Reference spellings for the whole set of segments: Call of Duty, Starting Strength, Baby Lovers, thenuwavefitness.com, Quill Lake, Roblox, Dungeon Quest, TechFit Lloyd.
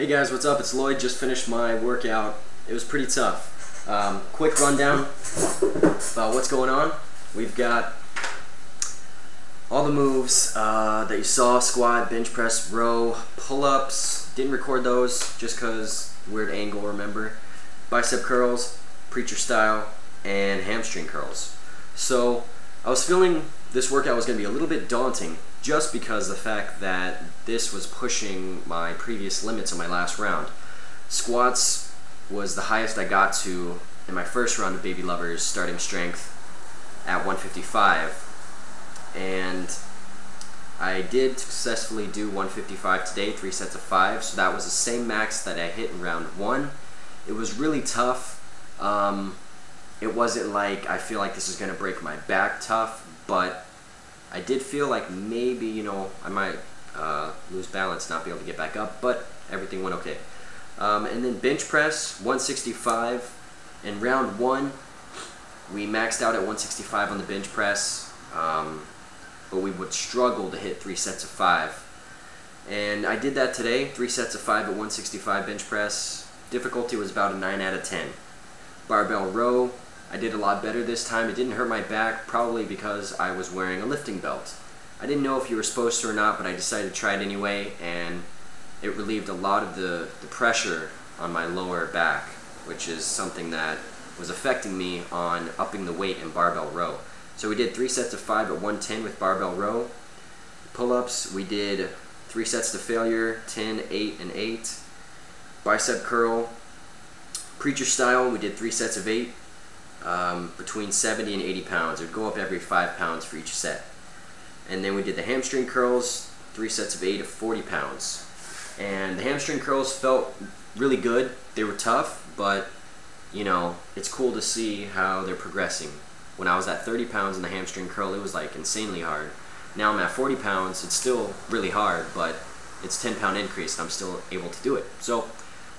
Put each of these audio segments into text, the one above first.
Hey guys, what's up? It's Lloyd. Just finished my workout. It was pretty tough. Quick rundown about what's going on. We've got all the moves that you saw: squat, bench press, row, pull-ups. Didn't record those just because weird angle, remember? Bicep curls, preacher style, and hamstring curls. So I was feeling this workout was going to be a little bit daunting, just because the fact that this was pushing my previous limits in my last round. Squats was the highest I got to in my first round of Baby Lovers Starting Strength at 155, and I did successfully do 155 today, 3 sets of 5, so that was the same max that I hit in round 1. It was really tough. It wasn't like I feel like this is going to break my back tough, but I did feel like maybe, you know, I might lose balance, not be able to get back up, but everything went okay. And then bench press, 165. In round 1, we maxed out at 165 on the bench press, but we would struggle to hit 3 sets of 5. And I did that today, 3 sets of 5 at 165 bench press. Difficulty was about a 9 out of 10. Barbell row, I did a lot better this time. It didn't hurt my back, probably because I was wearing a lifting belt. I didn't know if you were supposed to or not, but I decided to try it anyway, and it relieved a lot of the pressure on my lower back, which is something that was affecting me on upping the weight in barbell row. So we did 3 sets of 5 at 110 with barbell row. Pull-ups, we did 3 sets to failure, 10, 8, and 8. Bicep curl, preacher style, we did 3 sets of 8. Between 70 and 80 pounds. It would go up every 5 pounds for each set. And then we did the hamstring curls, 3 sets of 8 of 40 pounds. And the hamstring curls felt really good. They were tough, but you know, it's cool to see how they're progressing. When I was at 30 pounds in the hamstring curl, it was like insanely hard. Now I'm at 40 pounds, it's still really hard, but it's 10-pound increase and I'm still able to do it. So,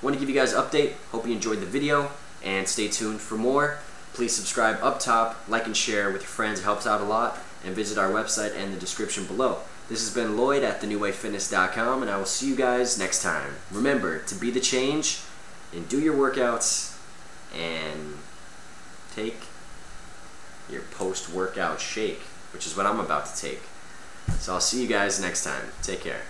want to give you guys an update. Hope you enjoyed the video and stay tuned for more. Please subscribe up top, like and share with your friends, it helps out a lot, and visit our website and the description below. This has been Lloyd at thenuwavefitness.com, and I will see you guys next time. Remember to be the change, and do your workouts, and take your post-workout shake, which is what I'm about to take. So I'll see you guys next time. Take care.